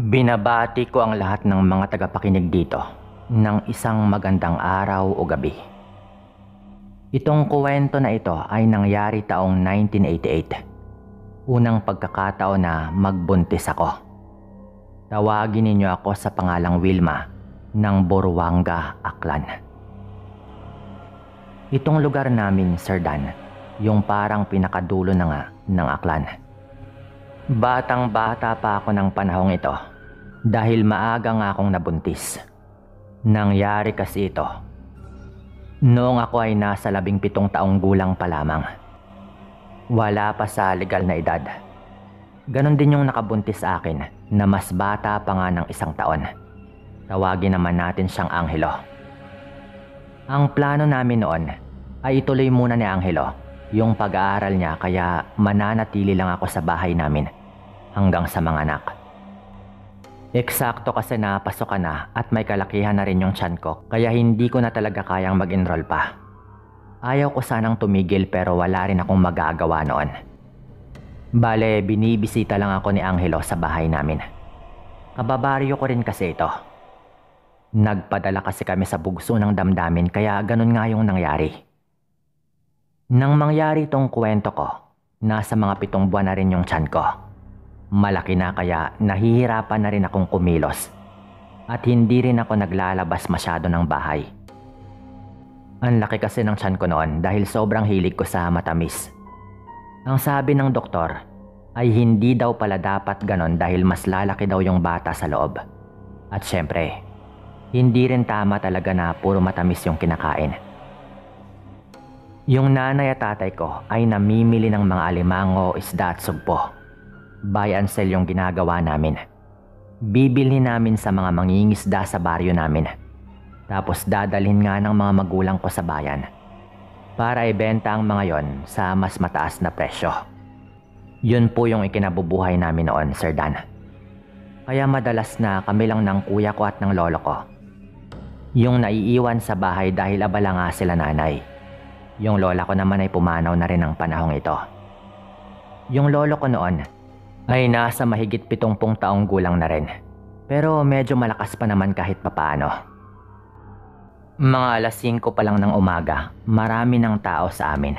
Binabati ko ang lahat ng mga tagapakinig dito ng isang magandang araw o gabi. Itong kwento na ito ay nangyari taong 1988. Unang pagkakataon na magbuntis ako. Tawagin ninyo ako sa pangalang Wilma ng Borwangah, Aklan. Itong lugar namin, Sir Dan, yung parang pinakadulo na nga ng Aklan. Batang-bata pa ako ng panahong ito dahil maaga nga akong nabuntis. Nangyari kasi ito noong ako ay nasa 17 taong gulang pa lamang. Wala pa sa legal na edad. Ganon din yung nakabuntis sa akin na mas bata pa nga ng 1 taon. Tawagin naman natin siyang Anghelo. Ang plano namin noon ay ituloy muna ni Anghelo yung pag-aaral niya, kaya mananatili lang ako sa bahay namin hanggang sa manganak. Eksakto kasi napasok ka na at may kalakihan na rin yung tiyan ko, kaya hindi ko na talaga kayang mag-enroll pa. Ayaw ko sanang tumigil pero wala rin akong magagawa noon. Bale, binibisita lang ako ni Anghelo sa bahay namin. Kababaryo ko rin kasi ito. Nagpadala kasi kami sa bugso ng damdamin, kaya ganun nga yung nangyari. Nang mangyari itong kwento ko, nasa mga 7 buwan na rin yung tiyan ko. Malaki na, kaya nahihirapan na rin akong kumilos at hindi rin ako naglalabas masyado ng bahay. Ang laki kasi ng tiyan ko noon dahil sobrang hilig ko sa matamis. Ang sabi ng doktor ay hindi daw pala dapat ganon dahil mas lalaki daw yung bata sa loob. At syempre, hindi rin tama talaga na puro matamis yung kinakain. Yung nanay at tatay ko ay namimili ng mga alimango, isda at sugpo. Buy and sell yung ginagawa namin. Bibili namin sa mga mangingisda sa baryo namin. Tapos dadalhin nga ng mga magulang ko sa bayan para ibenta ang mga yon sa mas mataas na presyo. Yun po yung ikinabubuhay namin noon, Sir Dan. Kaya madalas na kami lang ng kuya ko at ng lolo ko yung naiiwan sa bahay dahil abala nga sila nanay. Yung lola ko naman ay pumanaw na rin ng panahong ito. Yung lolo ko noon ay nasa mahigit 70 taong gulang na rin. Pero medyo malakas pa naman kahit papaano. Mga alas 5 pa lang ng umaga, marami ng tao sa amin.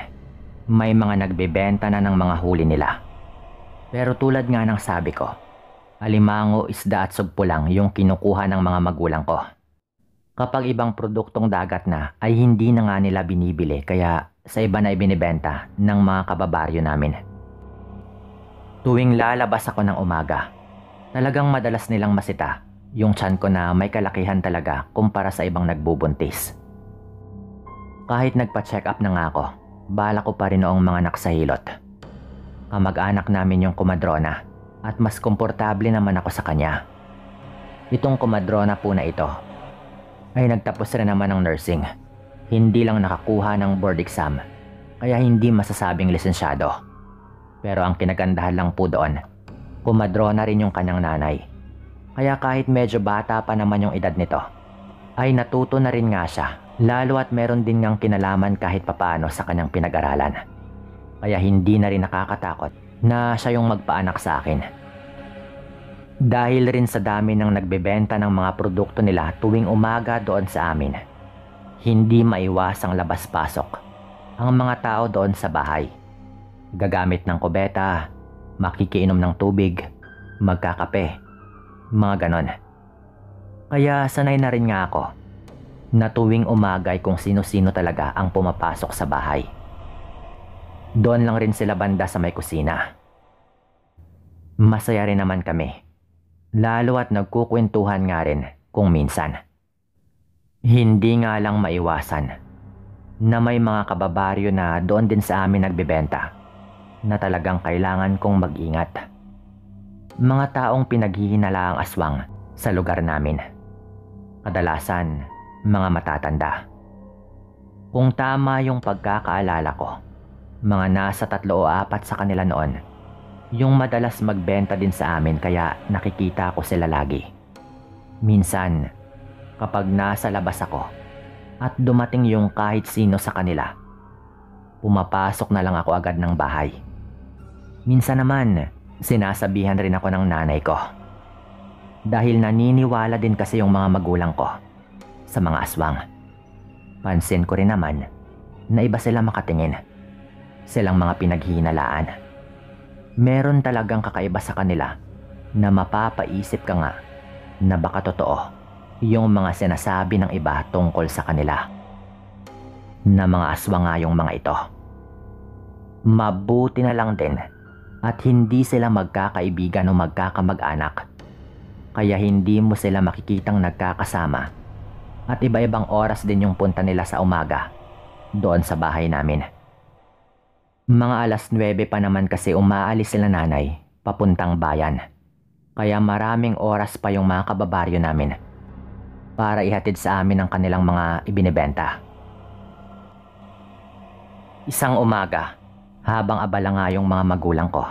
May mga nagbebenta na ng mga huli nila. Pero tulad nga ng sabi ko, alimango, isda at sugpo lang yung kinukuha ng mga magulang ko. Kapag ibang produktong dagat na ay hindi na nga nila binibili, kaya sa iba na ibinibenta ng mga kababaryo namin. Tuwing lalabas ako ng umaga, talagang madalas nilang masita yung tiyan ko na may kalakihan talaga kumpara sa ibang nagbubuntis. Kahit nagpa-check up na nga ako, bala ko pa rin noong mga naksahilot. Kamag-anak namin yung kumadrona at mas komportable naman ako sa kanya. Itong kumadrona po na ito ay nagtapos rin naman ng nursing. Hindi lang nakakuha ng board exam, kaya hindi masasabing lisensyado. Pero ang kinagandahan lang po doon, kumadrona rin yung kanyang nanay. Kaya kahit medyo bata pa naman yung edad nito, ay natuto na rin nga siya, lalo at meron din ngang kinalaman kahit papaano sa kanyang pinag-aralan. Kaya hindi na rin nakakatakot na siya yung magpaanak sa akin. Dahil rin sa dami ng nagbebenta ng mga produkto nila tuwing umaga doon sa amin, hindi maiwasang labas-pasok ang mga tao doon sa bahay. Gagamit ng kubeta, makikiinom ng tubig, magkakape, mga ganon. Kaya sanay na rin nga ako na tuwing umaga ay kung sino-sino talaga ang pumapasok sa bahay. Doon lang rin sila banda sa may kusina. Masaya rin naman kami, lalo at nagkukwentuhan nga rin kung minsan. Hindi nga lang maiwasan na may mga kababaryo na doon din sa amin nagbebenta na talagang kailangan kong mag-ingat. Mga taong pinaghihinala ang aswang sa lugar namin. Kadalasan, mga matatanda. Kung tama yung pagkakaalala ko, mga nasa 3 o 4 sa kanila noon yung madalas magbenta din sa amin, kaya nakikita ko sila lagi. Minsan, kapag nasa labas ako at dumating yung kahit sino sa kanila, pumapasok na lang ako agad ng bahay. Minsan naman, sinasabihan rin ako ng nanay ko. Dahil naniniwala din kasi yung mga magulang ko sa mga aswang. Pansin ko rin naman na iba sila makatingin. Silang mga pinaghihinalaan. Meron talagang kakaiba sa kanila na mapapaisip ka nga na baka totoo yung mga sinasabi ng iba tungkol sa kanila. Na mga aswang nga yung mga ito. Mabuti na lang din at hindi sila magkakaibigan o magkakamag-anak. Kaya hindi mo sila makikitang nagkakasama at iba-ibang oras din yung punta nila sa umaga doon sa bahay namin. Mga alas 9 pa naman kasi umaalis sila nanay papuntang bayan. Kaya maraming oras pa yung mga kababaryo namin para ihatid sa amin ang kanilang mga ibinebenta. Isang umaga, habang abala nga yung mga magulang ko,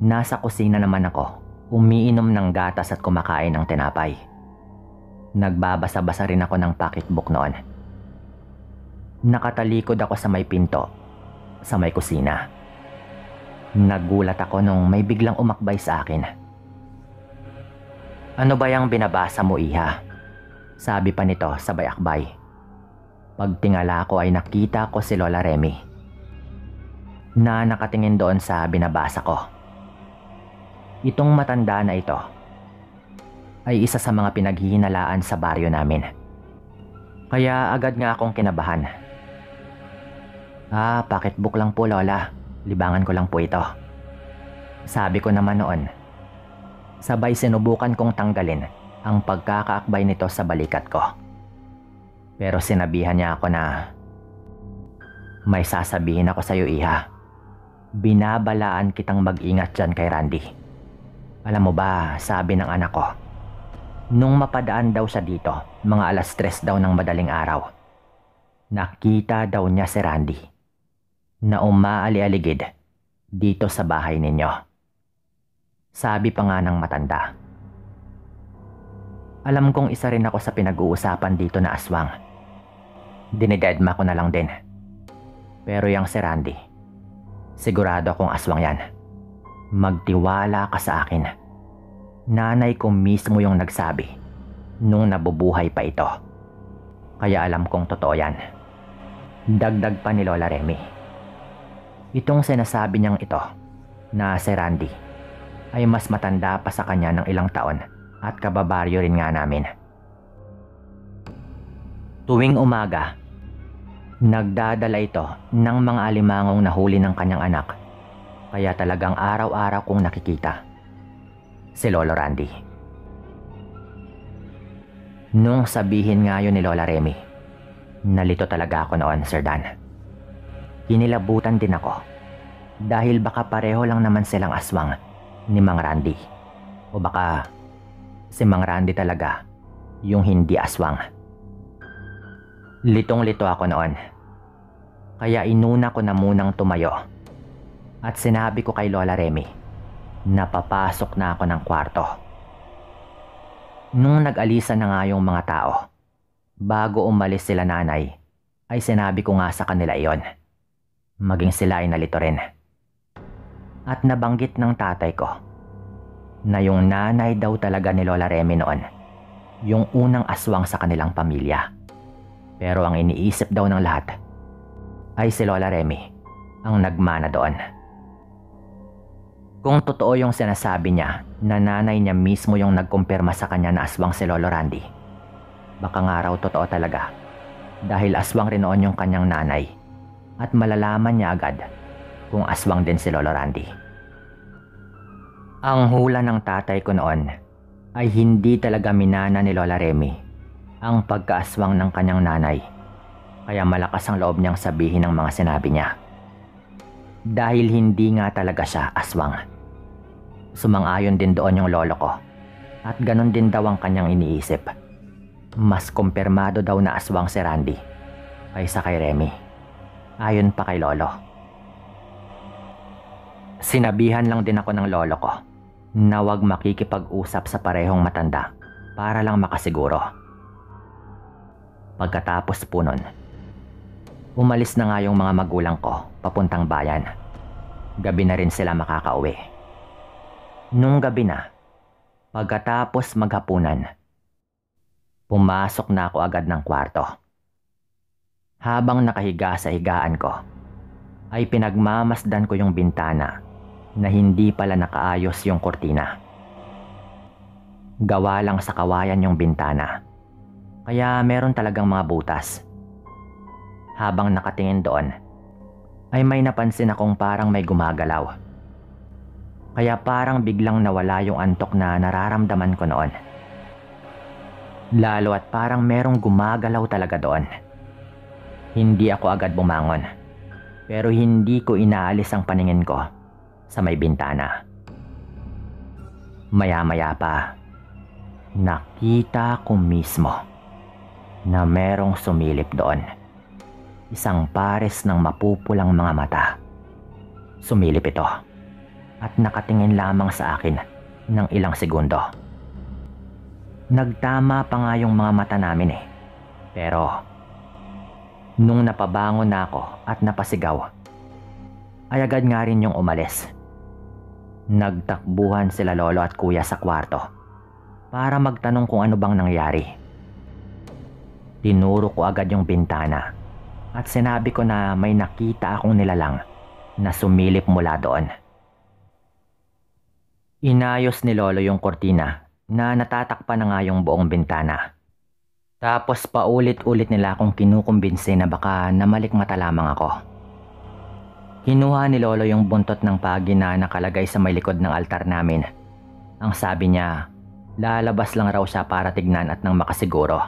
nasa kusina naman ako. Umiinom ng gatas at kumakain ng tinapay. Nagbabasa-basa rin ako ng pocketbook noon. Nakatalikod ako sa may pinto, sa may kusina. Nagulat ako nung may biglang umakbay sa akin. "Ano ba yung binabasa mo, iha?" Sabi pa nito sabay akbay. Pagtingala ko ay nakita ko si Lola Remi na nakatingin doon sa binabasa ko. Itong matanda na ito ay isa sa mga pinaghihinalaan sa baryo namin. Kaya agad nga akong kinabahan. "Ah, pocketbook lang po, Lola. Libangan ko lang po ito." Sabi ko naman noon. Sabay sinubukan kong tanggalin ang pagkakaakbay nito sa balikat ko. Pero sinabihan niya ako na, "May sasabihin ako sa iyo, iha. Binabalaan kitang mag-ingat dyan kay Randy. Alam mo ba," sabi ng anak ko, "nung mapadaan daw siya dito, mga alas 3 daw ng madaling araw, nakita daw niya si Randy na umaali-aligid dito sa bahay ninyo." Sabi pa nga ng matanda. Alam kong isa rin ako sa pinag-uusapan dito na aswang. Dinidedma ko na lang din. Pero yung si Randy, sigurado akong aswang yan. Magtiwala ka sa akin. Nanay ko mismo yung nagsabi nung nabubuhay pa ito. Kaya alam kong totoo yan." Dagdag pa ni Lola Remi, itong sinasabi niyang ito na si Randy ay mas matanda pa sa kanya ng ilang taon at kababaryo rin nga namin. Tuwing umaga, nagdadala ito ng mga alimangong nahuli ng kanyang anak. Kaya talagang araw-araw kong nakikita si Lolo Randy. Nung sabihin nga yun ni Lola Remi, nalito talaga ako noon, Sir Dan. Kinilabutan din ako dahil baka pareho lang naman silang aswang ni Mang Randy. O baka si Mang Randy talaga yung hindi aswang. Litong-lito ako noon. Kaya inuna ko na munang tumayo. At sinabi ko kay Lola Remi na papasok na ako ng kwarto. Nung nag-alisa na nga yung mga tao, bago umalis sila nanay, ay sinabi ko nga sa kanila iyon. Maging sila ay nalito rin. At nabanggit ng tatay ko na yung nanay daw talaga ni Lola Remi noon, yung unang aswang sa kanilang pamilya. Pero ang iniisip daw ng lahat ay si Lola Remi ang nagmana doon. Kung totoo yung sinasabi niya na nanay niya mismo yung nagkumpirma sa kanya na aswang si Lolo Randy, baka nga raw totoo talaga dahil aswang rin noon yung kanyang nanay at malalaman niya agad kung aswang din si Lolo Randy. Ang hula ng tatay ko noon ay hindi talaga minana ni Lola Remi ang pagkaaswang ng kanyang nanay, kaya malakas ang loob niyang sabihin ang mga sinabi niya. Dahil hindi nga talaga siya aswang. Sumang-ayon din doon yung lolo ko. At ganun din daw ang kanyang iniisip. Mas kumpirmado daw na aswang si Randy kaysa kay Remy. Ayon pa kay lolo. Sinabihan lang din ako ng lolo ko na huwag makikipag-usap sa parehong matanda para lang makasiguro. Pagkatapos po nun, umalis na nga yung mga magulang ko papuntang bayan. Gabi na rin sila makakauwi. Nung gabi na, Pagkatapos maghapunan, pumasok na ako agad ng kwarto. Habang nakahiga sa higaan ko, ay pinagmamasdan ko yung bintana na hindi pala nakaayos yung kortina. Gawa lang sa kawayan yung bintana, kaya meron talagang mga butas. Habang nakatingin doon, ay may napansin akong parang may gumagalaw. Kaya parang biglang nawala yung antok na nararamdaman ko noon. Lalo at parang merong gumagalaw talaga doon. Hindi ako agad bumangon, pero hindi ko inaalis ang paningin ko sa may bintana. Maya-maya pa, nakita ko mismo na merong sumilip doon. Isang pares ng mapupulang mga mata. Sumilip ito at nakatingin lamang sa akin ng ilang segundo. Nagtama pa nga yung mga mata namin eh. Pero nung napabangon na ako at napasigaw, ay agad nga rin yung umalis. Nagtakbuhan sila lolo at kuya sa kwarto para magtanong kung ano bang nangyari. Tinuro ko agad yung bintana at sinabi ko na may nakita akong nilalang na sumilip mula doon. Inayos ni lolo yung kortina na natatakpan na nga yung buong bintana. Tapos paulit-ulit nila akong kinukumbinse na baka namalikmata lamang ako. Kinuha ni lolo yung buntot ng pagi na nakalagay sa may likod ng altar namin. Ang sabi niya, lalabas lang raw siya para tignan at nang makasiguro.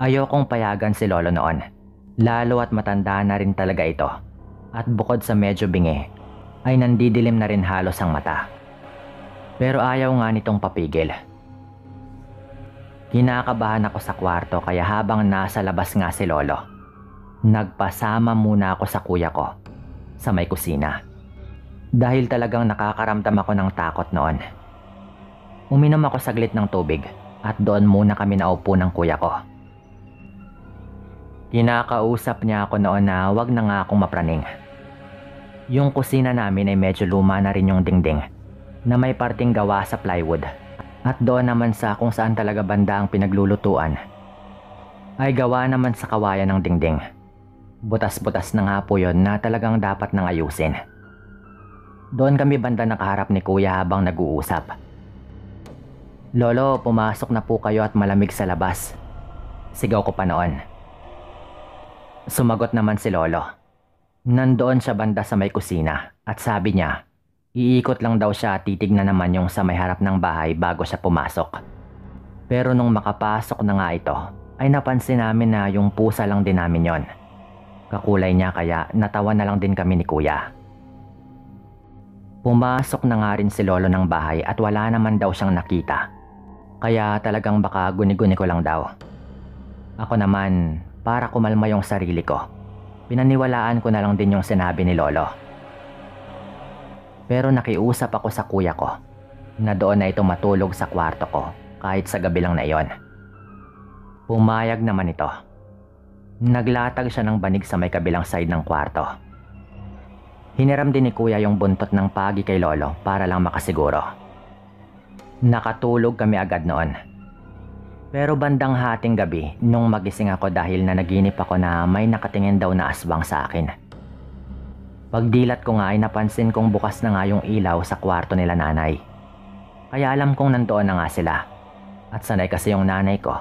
Ayokong payagan si lolo noon, lalo at matanda na rin talaga ito. At bukod sa medyo bingi, ay nandidilim na rin halos ang mata. Pero ayaw nga nitong papigil. Kinakabahan ako sa kwarto kaya habang nasa labas nga si lolo, nagpasama muna ako sa kuya ko sa may kusina. Dahil talagang nakakaramdam ako ng takot noon. Uminom ako saglit ng tubig at doon muna kami naupo ng kuya ko. Kinakausap niya ako noon na wag na nga akong mapraning. Yung kusina namin ay medyo luma na rin yung dingding na may parting gawa sa plywood. At doon naman sa kung saan talaga banda ang pinaglulutuan ay gawa naman sa kawayan ng dingding. Butas-butas na nga po yun na talagang dapat nang ayusin. Doon kami banda nakaharap ni kuya habang nag-uusap. Lolo, pumasok na po kayo at malamig sa labas. Sigaw ko pa noon. Sumagot naman si lolo. Nandoon siya banda sa may kusina at sabi niya, iikot lang daw siya at titignan naman yung sa may harap ng bahay bago siya pumasok. Pero nung makapasok na nga ito, ay napansin namin na yung pusa lang din namin yon. Kakulay niya kaya natawa na lang din kami ni kuya. Pumasok na nga rin si lolo ng bahay at wala naman daw siyang nakita. Kaya talagang baka guni-guni ko lang daw. Ako naman, para kumalma yung sarili ko, pinaniwalaan ko na lang din yung sinabi ni lolo. Pero nakiusap ako sa kuya ko na doon na ito matulog sa kwarto ko kahit sa gabi lang na iyon. Pumayag naman ito. Naglatag siya ng banig sa may kabilang side ng kwarto. Hiniram din ni kuya yung buntot ng pagi kay lolo para lang makasiguro. Nakatulog kami agad noon. Pero bandang hating gabi nung magising ako dahil nanaginip ako na may nakatingin daw na aswang sa akin. Pagdilat ko nga ay napansin kong bukas na nga yung ilaw sa kwarto nila nanay. Kaya alam kong nandoon na nga sila. At sanay kasi yung nanay ko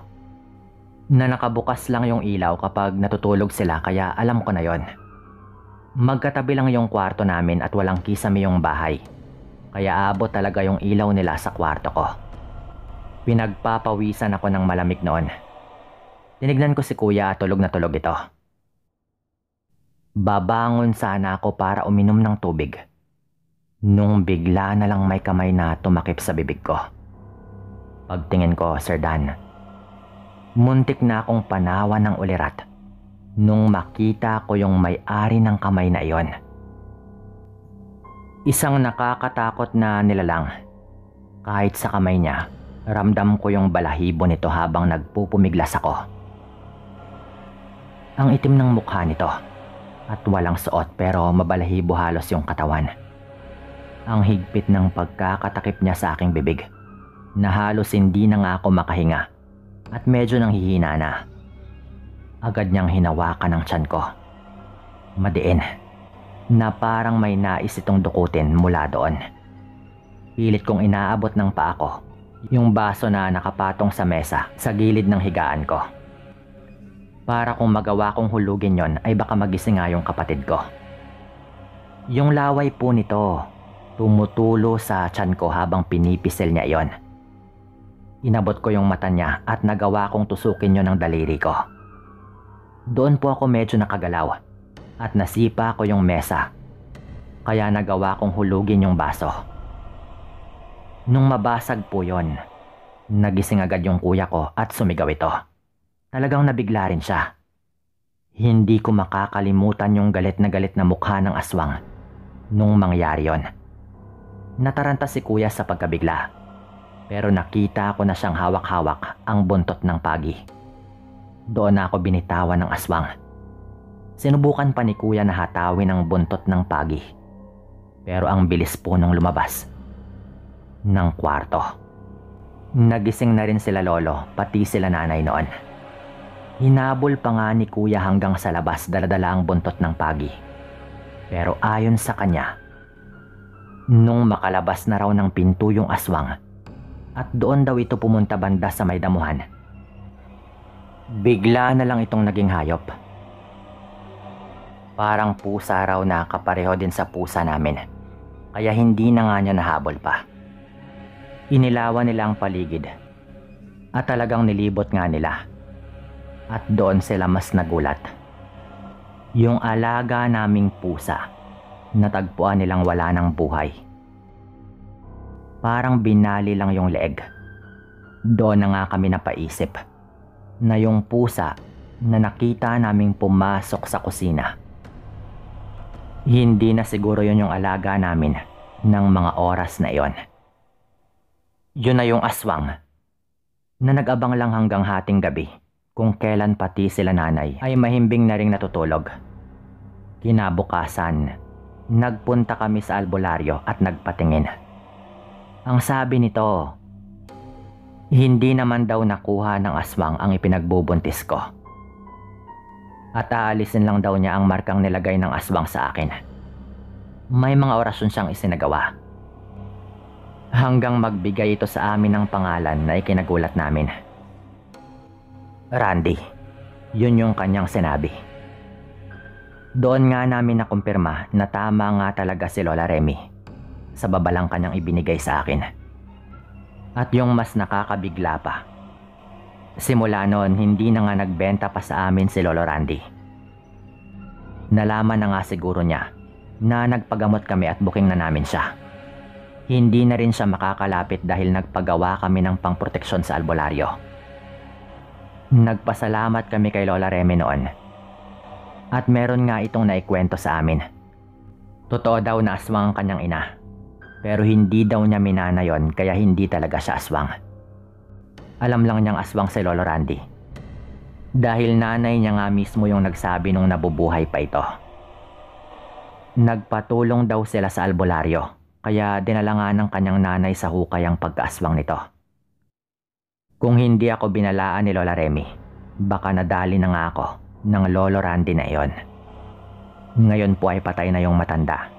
na nakabukas lang yung ilaw kapag natutulog sila kaya alam ko na yon. Magkatabi lang yung kwarto namin at walang kisame yung bahay. Kaya abot talaga yung ilaw nila sa kwarto ko. Pinagpapawisan ako ng malamig noon. Tinignan ko si kuya at tulog na tulog ito. Babangon sana ako para uminom ng tubig. Nung bigla na lang may kamay na tumakip sa bibig ko. Pagtingin ko, Sir Dan, muntik na akong panawa ng ulirat nung makita ko yung may-ari ng kamay na iyon. Isang nakakatakot na nilalang. Kahit sa kamay niya, ramdam ko yung balahibo nito habang nagpupumiglas ako. Ang itim ng mukha nito at walang suot pero mabalahibo halos yung katawan. Ang higpit ng pagkakatakip niya sa aking bibig na halos hindi na nga ako makahinga at medyo nanghihina na. Agad niyang hinawakan ang tiyan ko. Madiin na parang may nais itong dukutin mula doon. Pilit kong inaabot ng paa ko yung baso na nakapatong sa mesa sa gilid ng higaan ko. Para kung magawa kong hulugin yon ay baka magising nga yung kapatid ko. Yung laway po nito tumutulo sa tiyan ko habang pinipisil niya yon. Inabot ko yung mata niya at nagawa kong tusukin yon ng daliri ko. Doon po ako medyo nakagalaw at nasipa ko yung mesa, kaya nagawa kong hulugin yung baso. Nung mabasag po yon, nagising agad yung kuya ko at sumigaw ito. Talagang nabigla rin siya. Hindi ko makakalimutan yung galit na mukha ng aswang nung mangyari yon. Nataranta si kuya sa pagkabigla, pero nakita ko na siyang hawak-hawak ang buntot ng pagi. Doon na ako binitawan ng aswang. Sinubukan pa ni kuya na hatawin ang buntot ng pagi, pero ang bilis po nung lumabas ng kwarto. Nagising na rin sila lolo pati sila nanay noon. Hinabol pa nga ni kuya hanggang sa labas daladala ang buntot ng pagi. Pero ayon sa kanya, nung makalabas na raw ng pinto yung aswang at doon daw ito pumunta banda sa may damuhan, bigla na lang itong naging hayop. Parang pusa raw na kapareho din sa pusa namin, kaya hindi na nga niya nahabol pa. Inilawan nila ang paligid at talagang nilibot nga nila. At doon sila mas nagulat. Yung alaga naming pusa, natagpuan nilang wala ng buhay. Parang binali lang yung leeg. Doon na nga kami napaisip na yung pusa na nakita naming pumasok sa kusina, hindi na siguro yun yung alaga namin ng mga oras na yon. Yun na yung aswang na nag-abang lang hanggang hating gabi kung kailan pati sila nanay ay mahimbing na rin natutulog. Kinabukasan, nagpunta kami sa albularyo at nagpatingin. Ang sabi nito, hindi naman daw nakuha ng aswang ang ipinagbubuntis ko. At aalisin lang daw niya ang markang nilagay ng aswang sa akin. May mga orasyon siyang isinagawa. Hanggang magbigay ito sa amin ng pangalan na ikinagulat namin. Randy, yun yung kanyang sinabi. Doon nga namin nakumpirma na tama nga talaga si Lola Remi sa babalang kanyang ibinigay sa akin. At yung mas nakakabigla pa, simula noon hindi na nga nagbenta pa sa amin si Lolo Randy. Nalaman na nga siguro niya na nagpagamot kami at booking na namin siya. Hindi na rin siya makakalapit dahil nagpagawa kami ng pangproteksyon sa albularyo. Nagpasalamat kami kay Lola Remi noon. At meron nga itong naikwento sa amin. Totoo daw na aswang ang kanyang ina, pero hindi daw niya minana yon, kaya hindi talaga siya aswang. Alam lang niyang aswang si Lolo Randy dahil nanay niya nga mismo yung nagsabi nung nabubuhay pa ito. Nagpatulong daw sila sa albularyo, kaya dinalangan ng kanyang nanay sa hukay ang pagkaaswang nito. Kung hindi ako binalaan ni Lola Remi, baka nadali na nga ako ng Lolo Randy na iyon. Ngayon po ay patay na yung matanda.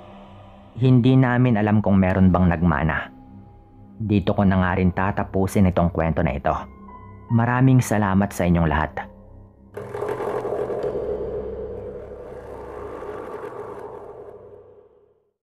Hindi namin alam kung meron bang nagmana. Dito ko na nga rin tatapusin itong kwento na ito. Maraming salamat sa inyong lahat.